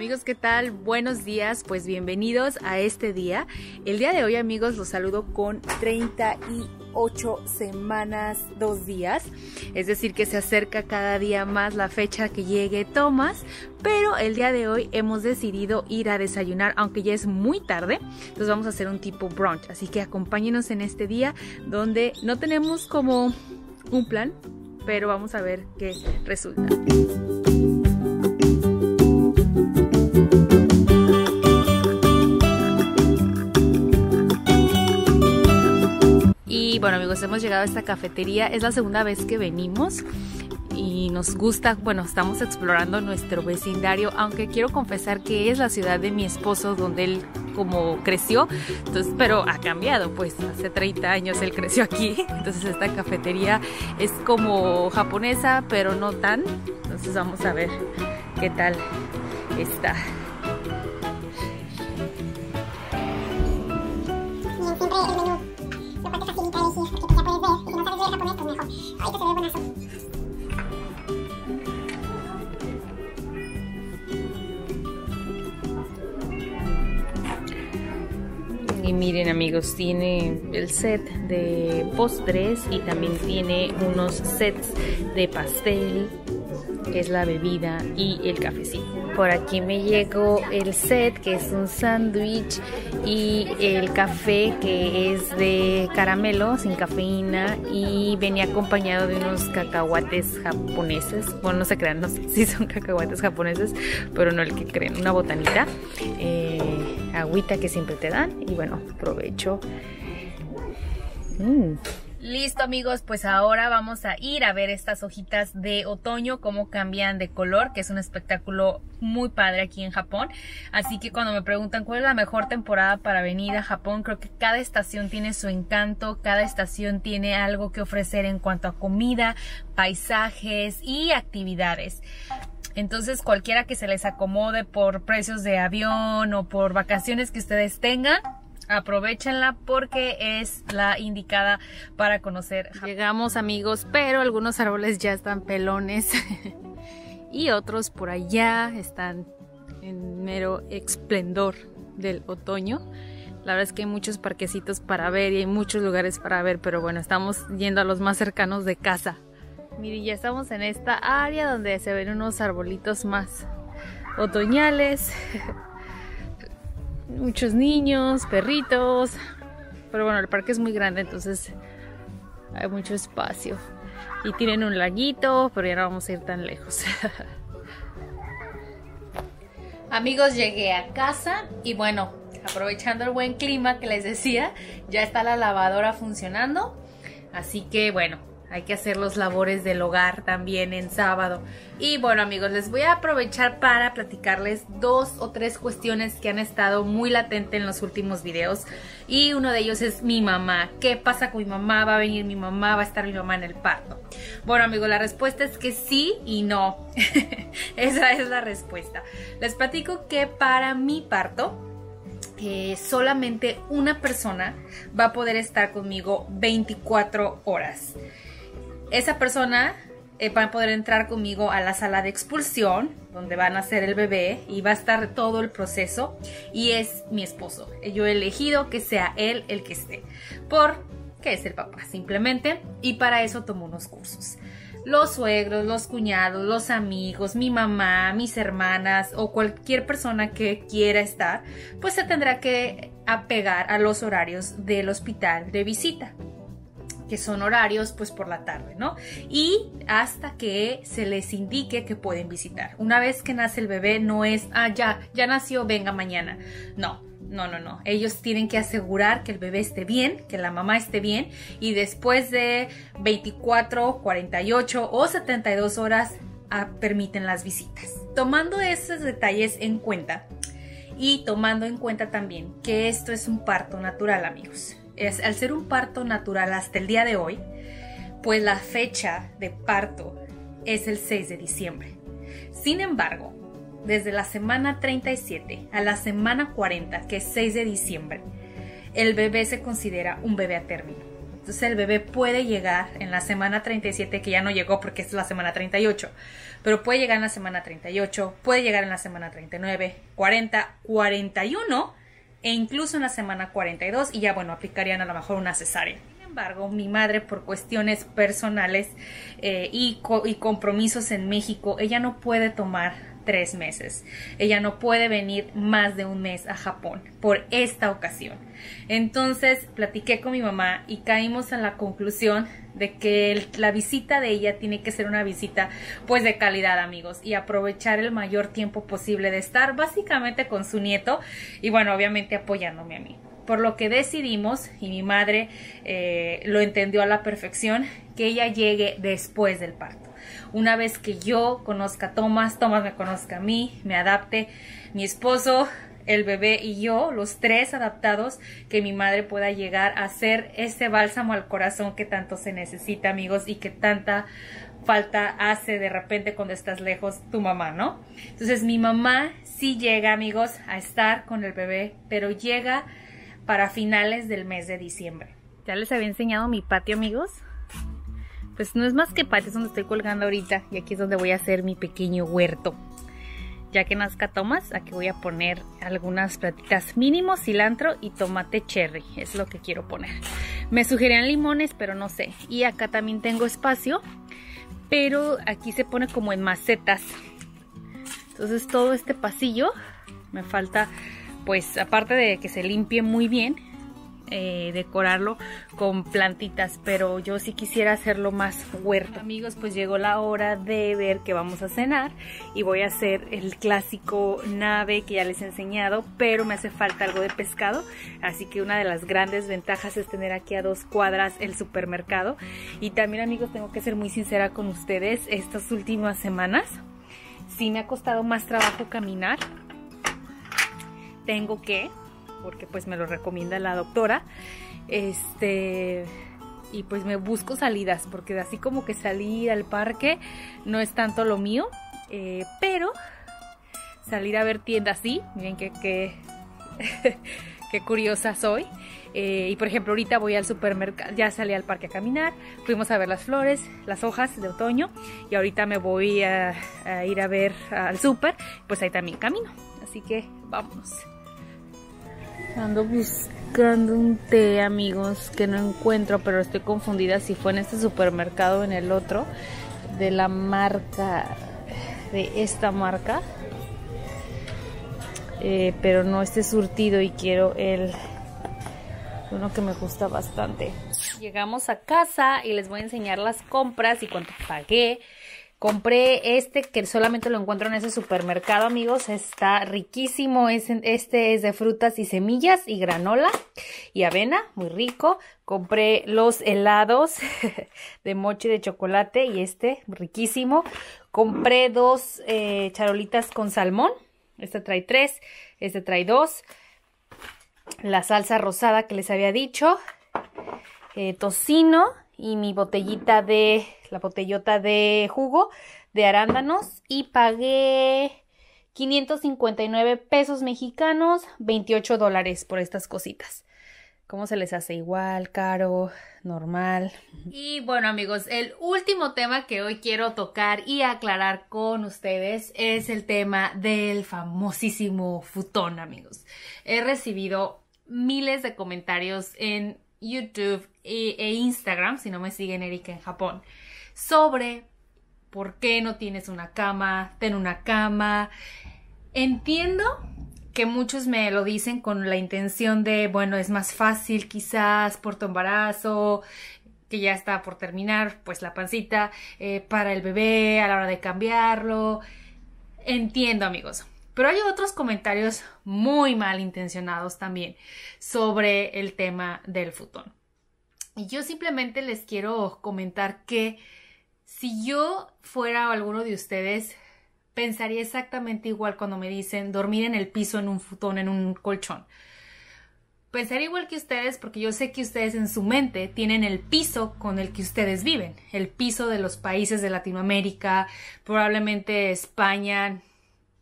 Amigos, ¿qué tal? Buenos días, pues bienvenidos a este día. El día de hoy, amigos, los saludo con 38 semanas, 2 días. Es decir, que se acerca cada día más la fecha que llegue Thomas. Pero el día de hoy hemos decidido ir a desayunar, aunque ya es muy tarde. Entonces vamos a hacer un tipo brunch. Así que acompáñenos en este día donde no tenemos como un plan, pero vamos a ver qué resulta. Y bueno, amigos, hemos llegado a esta cafetería, es la segunda vez que venimos y nos gusta, bueno, estamos explorando nuestro vecindario, aunque quiero confesar que es la ciudad de mi esposo donde él como creció, entonces, pero ha cambiado, pues hace 30 años él creció aquí, entonces esta cafetería es como japonesa, pero no tan, entonces vamos a ver qué tal está. Y miren, amigos, tiene el set de postres y también tiene unos sets de pastel, que es la bebida y el cafecito. Por aquí me llegó el set, que es un sándwich, y el café, que es de caramelo sin cafeína y venía acompañado de unos cacahuates japoneses. Bueno, no se crean, no sé si son cacahuates japoneses, pero no el que creen. Una botanita. Agüita que siempre te dan y bueno, provecho. Listo, amigos, pues ahora vamos a ir a ver estas hojitas de otoño, cómo cambian de color, que es un espectáculo muy padre aquí en Japón. Así que cuando me preguntan cuál es la mejor temporada para venir a Japón, creo que cada estación tiene su encanto, cada estación tiene algo que ofrecer en cuanto a comida, paisajes y actividades. Entonces, cualquiera que se les acomode por precios de avión o por vacaciones que ustedes tengan, aprovéchenla porque es la indicada para conocer Japón. Llegamos, amigos, pero algunos árboles ya están pelones y otros por allá están en mero esplendor del otoño. La verdad es que hay muchos parquecitos para ver y hay muchos lugares para ver, pero bueno, estamos yendo a los más cercanos de casa. Miren, ya estamos en esta área donde se ven unos arbolitos más otoñales, muchos niños, perritos, pero bueno, el parque es muy grande, entonces hay mucho espacio. Y tienen un laguito, pero ya no vamos a ir tan lejos. Amigos, llegué a casa y bueno, aprovechando el buen clima que les decía, ya está la lavadora funcionando, así que bueno, hay que hacer los labores del hogar también en sábado. Y bueno, amigos, les voy a aprovechar para platicarles 2 o 3 cuestiones que han estado muy latentes en los últimos videos. Y uno de ellos es mi mamá. ¿Qué pasa con mi mamá? ¿Va a venir mi mamá? ¿Va a estar mi mamá en el parto? Bueno, amigos, la respuesta es que sí y no. Esa es la respuesta. Les platico que para mi parto, solamente una persona va a poder estar conmigo 24 horas. Esa persona va a poder entrar conmigo a la sala de expulsión, donde va a nacer el bebé y va a estar todo el proceso. Y es mi esposo. Yo he elegido que sea él el que esté, porque es el papá simplemente. Y para eso tomo unos cursos. Los suegros, los cuñados, los amigos, mi mamá, mis hermanas o cualquier persona que quiera estar, pues se tendrá que apegar a los horarios del hospital de visita, que son horarios pues por la tarde, ¿no? Y hasta que se les indique que pueden visitar. Una vez que nace el bebé no es, ah, ya nació, venga mañana. No. Ellos tienen que asegurar que el bebé esté bien, que la mamá esté bien y después de 24, 48 o 72 horas permiten las visitas. Tomando esos detalles en cuenta y tomando en cuenta también que esto es un parto natural, amigos. Al ser un parto natural hasta el día de hoy, pues la fecha de parto es el 6 de diciembre. Sin embargo, desde la semana 37 a la semana 40, que es 6 de diciembre, el bebé se considera un bebé a término. Entonces el bebé puede llegar en la semana 37, que ya no llegó porque es la semana 38, pero puede llegar en la semana 38, puede llegar en la semana 39, 40, 41 e incluso en la semana 42 y ya bueno, aplicarían a lo mejor una cesárea. Sin embargo, mi madre por cuestiones personales y compromisos en México, ella no puede tomar 3 meses. Ella no puede venir más de 1 mes a Japón por esta ocasión. Entonces platiqué con mi mamá y caímos en la conclusión de que la visita de ella tiene que ser una visita pues de calidad, amigos, y aprovechar el mayor tiempo posible de estar básicamente con su nieto y bueno, obviamente apoyándome a mí. Por lo que decidimos, y mi madre lo entendió a la perfección, que ella llegue después del parto. Una vez que yo conozca a Thomas, Thomas me conozca a mí, me adapte, mi esposo, el bebé y yo, los tres adaptados, que mi madre pueda llegar a hacer ese bálsamo al corazón que tanto se necesita, amigos, y que tanta falta hace de repente cuando estás lejos tu mamá, ¿no? Entonces mi mamá sí llega, amigos, a estar con el bebé, pero llega para finales del mes de diciembre. Ya les había enseñado mi patio, amigos. Pues no es más que patio, es donde estoy colgando ahorita. Y aquí es donde voy a hacer mi pequeño huerto. Ya que nazca Thomas, aquí voy a poner algunas platitas. Mínimo cilantro y tomate cherry. Es lo que quiero poner. Me sugerían limones, pero no sé. Y acá también tengo espacio. Pero aquí se pone como en macetas. Entonces todo este pasillo me falta... pues aparte de que se limpie muy bien, decorarlo con plantitas, pero yo sí quisiera hacerlo más huerto. Amigos, pues llegó la hora de ver qué vamos a cenar y voy a hacer el clásico nabe que ya les he enseñado, pero me hace falta algo de pescado, así que una de las grandes ventajas es tener aquí a 2 cuadras el supermercado. Y también, amigos, tengo que ser muy sincera con ustedes, estas últimas semanas sí me ha costado más trabajo caminar. Tengo que, porque pues me lo recomienda la doctora, y pues me busco salidas, porque así como que salir al parque no es tanto lo mío, pero salir a ver tiendas sí, miren qué curiosa soy. Y por ejemplo ahorita voy al supermercado, ya salí al parque a caminar, fuimos a ver las flores, las hojas de otoño, y ahorita me voy a ir a ver al súper, pues ahí también camino. Así que vámonos. Ando buscando un té, amigos, que no encuentro, pero estoy confundida si fue en este supermercado o en el otro, de la marca, de esta marca, pero no este surtido y quiero uno que me gusta bastante. Llegamos a casa y les voy a enseñar las compras y cuánto pagué. Compré este que solamente lo encuentro en ese supermercado, amigos. Está riquísimo. Este es de frutas y semillas y granola y avena. Muy rico. Compré los helados de mochi de chocolate y este, riquísimo. Compré 2 charolitas con salmón. Este trae 3. Este trae 2. La salsa rosada que les había dicho. Tocino. Y mi botellita de, la botellota de jugo de arándanos. Y pagué 559 pesos mexicanos, 28 dólares por estas cositas. ¿Cómo se les hace? Igual, caro, normal. Y bueno, amigos, el último tema que hoy quiero tocar y aclarar con ustedes es el tema del famosísimo futón, amigos. He recibido miles de comentarios en YouTube e Instagram, si no me siguen, Erika en Japón, sobre por qué no tienes una cama, ten una cama. Entiendo que muchos me lo dicen con la intención de, bueno, es más fácil quizás por tu embarazo, que ya está por terminar, pues la pancita, para el bebé a la hora de cambiarlo. Entiendo, amigos. Pero hay otros comentarios muy malintencionados también sobre el tema del futón. Y yo simplemente les quiero comentar que si yo fuera alguno de ustedes, pensaría exactamente igual cuando me dicen dormir en el piso, en un futón, en un colchón. Pensaría igual que ustedes porque yo sé que ustedes en su mente tienen el piso con el que ustedes viven. El piso de los países de Latinoamérica, probablemente España...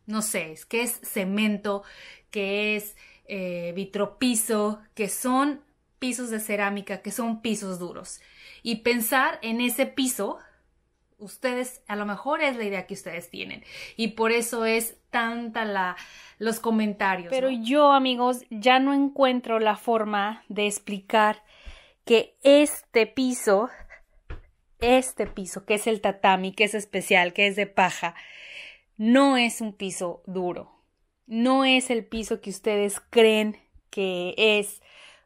no sé, es que es cemento, que es vitropiso, que son pisos de cerámica que son pisos duros. Y pensar en ese piso, ustedes, a lo mejor es la idea que ustedes tienen. Y por eso es tanta los comentarios. Pero ¿no? Yo, amigos, ya no encuentro la forma de explicar que este piso, que es el tatami, que es especial, que es de paja, no es un piso duro. No es el piso que ustedes creen que es.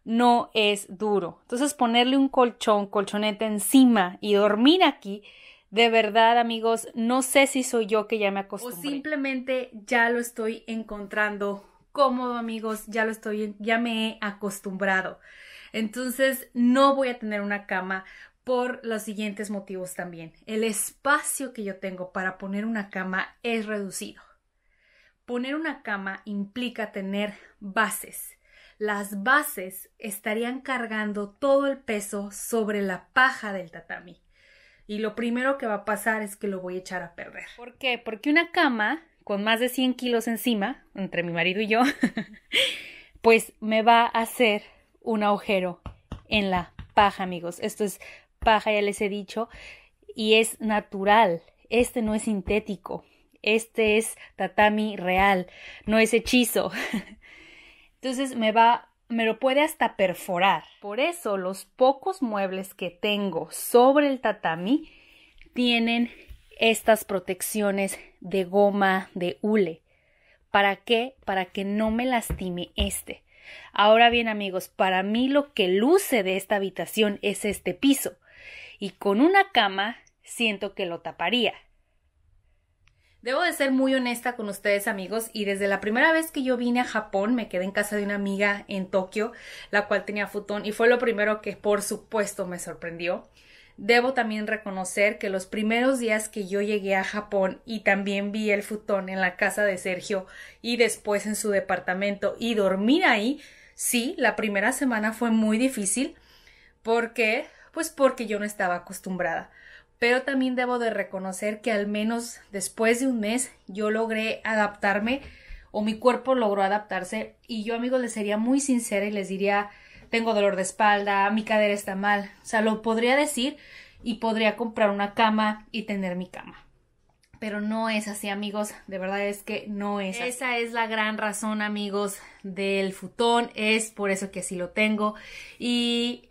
No es duro. Entonces, ponerle un colchoneta encima y dormir aquí, de verdad, amigos, no sé si soy yo que ya me acostumbré. O simplemente ya lo estoy encontrando cómodo, amigos, ya me he acostumbrado. Entonces, no voy a tener una cama por los siguientes motivos también. El espacio que yo tengo para poner una cama es reducido. Poner una cama implica tener bases. Las bases estarían cargando todo el peso sobre la paja del tatami. Y lo primero que va a pasar es que lo voy a echar a perder. ¿Por qué? Porque una cama con más de 100 kilos encima, entre mi marido y yo, pues me va a hacer un agujero en la paja, amigos. Esto es paja, ya les he dicho, y es natural. Este no es sintético. Este es tatami real, no es hechizo. Entonces me lo puede hasta perforar. Por eso los pocos muebles que tengo sobre el tatami tienen estas protecciones de goma de hule. ¿Para qué? Para que no me lastime este. Ahora bien, amigos, para mí lo que luce de esta habitación es este piso. Y con una cama siento que lo taparía. Debo de ser muy honesta con ustedes, amigos, y desde la primera vez que yo vine a Japón, me quedé en casa de una amiga en Tokio, la cual tenía futón, y fue lo primero que, por supuesto, me sorprendió. Debo también reconocer que los primeros días que yo llegué a Japón y también vi el futón en la casa de Sergio y después en su departamento y dormir ahí, sí, la primera semana fue muy difícil. ¿Por qué? Pues porque yo no estaba acostumbrada. Pero también debo de reconocer que al menos después de un mes yo logré adaptarme o mi cuerpo logró adaptarse. Y yo, amigos, les sería muy sincera y les diría, tengo dolor de espalda, mi cadera está mal. O sea, lo podría decir y podría comprar una cama y tener mi cama. Pero no es así, amigos. De verdad es que no es así. Esa es la gran razón, amigos, del futón. Es por eso que sí lo tengo. Y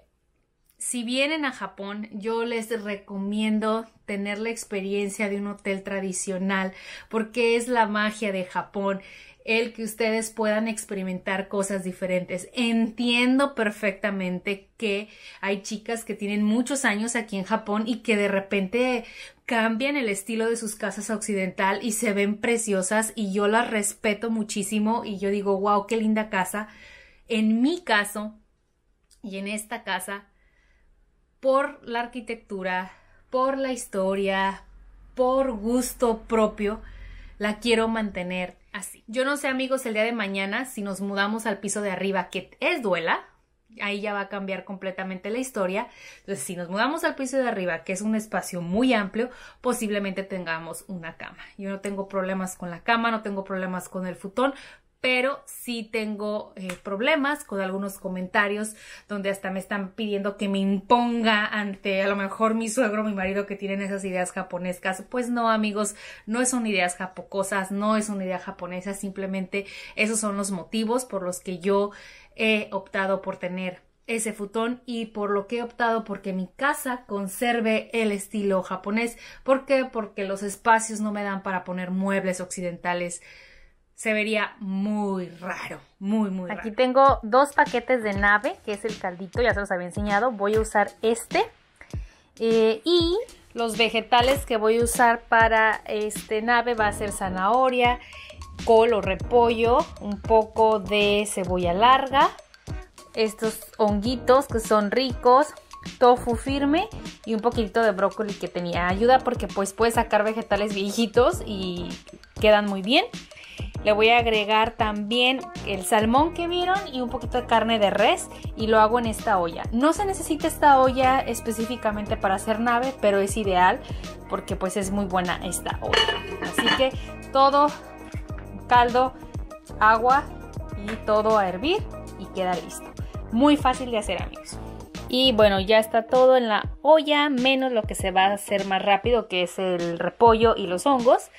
si vienen a Japón, yo les recomiendo tener la experiencia de un hotel tradicional, porque es la magia de Japón, el que ustedes puedan experimentar cosas diferentes. Entiendo perfectamente que hay chicas que tienen muchos años aquí en Japón y que de repente cambian el estilo de sus casas occidental y se ven preciosas, y yo las respeto muchísimo y yo digo, wow, qué linda casa. En mi caso y en esta casa, por la arquitectura, por la historia, por gusto propio, la quiero mantener así. Yo no sé, amigos, el día de mañana, si nos mudamos al piso de arriba, que es duela, ahí ya va a cambiar completamente la historia. Entonces, si nos mudamos al piso de arriba, que es un espacio muy amplio, posiblemente tengamos una cama. Yo no tengo problemas con la cama, no tengo problemas con el futón, pero sí tengo problemas con algunos comentarios donde hasta me están pidiendo que me imponga ante a lo mejor mi suegro, mi marido, que tienen esas ideas japonescas. Pues no, amigos, no son ideas japocosas, no es una idea japonesa, simplemente esos son los motivos por los que yo he optado por tener ese futón y por lo que he optado porque mi casa conserve el estilo japonés. ¿Por qué? Porque los espacios no me dan para poner muebles occidentales. Se vería muy raro, muy raro. Aquí tengo dos paquetes de nabe, que es el caldito, ya se los había enseñado. Voy a usar este. Y los vegetales que voy a usar para este nabe va a ser zanahoria, col o repollo, un poco de cebolla larga, estos honguitos que son ricos, tofu firme y un poquito de brócoli que tenía. Ayuda porque pues puedes sacar vegetales viejitos y quedan muy bien. Le voy a agregar también el salmón que vieron y un poquito de carne de res, y lo hago en esta olla. No se necesita esta olla específicamente para hacer nabe, pero es ideal porque pues es muy buena esta olla. Así que todo, caldo, agua y todo a hervir y queda listo. muy fácil de hacer, amigos. Y bueno, ya está todo en la olla, menos lo que se va a hacer más rápido, que es el repollo y los hongos.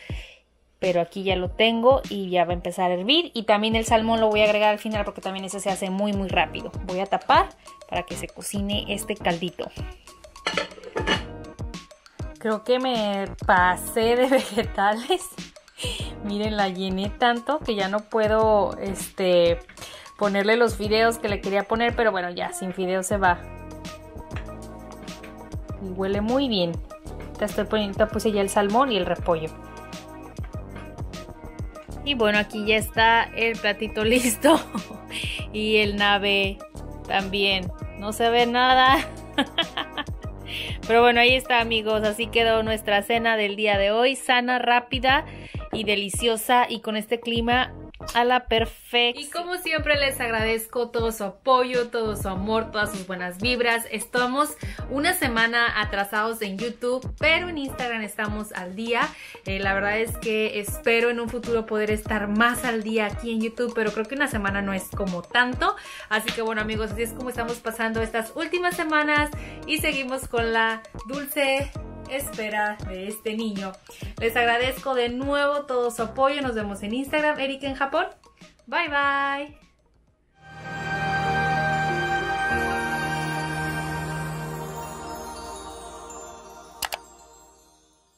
Pero aquí ya lo tengo y ya va a empezar a hervir. Y también el salmón lo voy a agregar al final porque también ese se hace muy muy rápido. Voy a tapar para que se cocine este caldito. Creo que me pasé de vegetales. Miren, la llené tanto que ya no puedo ponerle los fideos que le quería poner. Pero bueno, ya sin fideos se va. Y huele muy bien. Ahorita puse ya el salmón y el repollo. Y bueno, aquí ya está el platito listo. Y el nabe también. No se ve nada. Pero bueno, ahí está, amigos. Así quedó nuestra cena del día de hoy. Sana, rápida y deliciosa. Y con este clima a la perfección. Y como siempre les agradezco todo su apoyo, todo su amor, todas sus buenas vibras. Estamos una semana atrasados en YouTube, pero en Instagram estamos al día. La verdad es que espero en un futuro poder estar más al día aquí en YouTube, pero creo que una semana no es como tanto. Así que bueno, amigos, así es como estamos pasando estas últimas semanas y seguimos con la dulce espera de este niño. Les agradezco de nuevo todo su apoyo. Nos vemos en Instagram, Erika en Japón. Bye bye.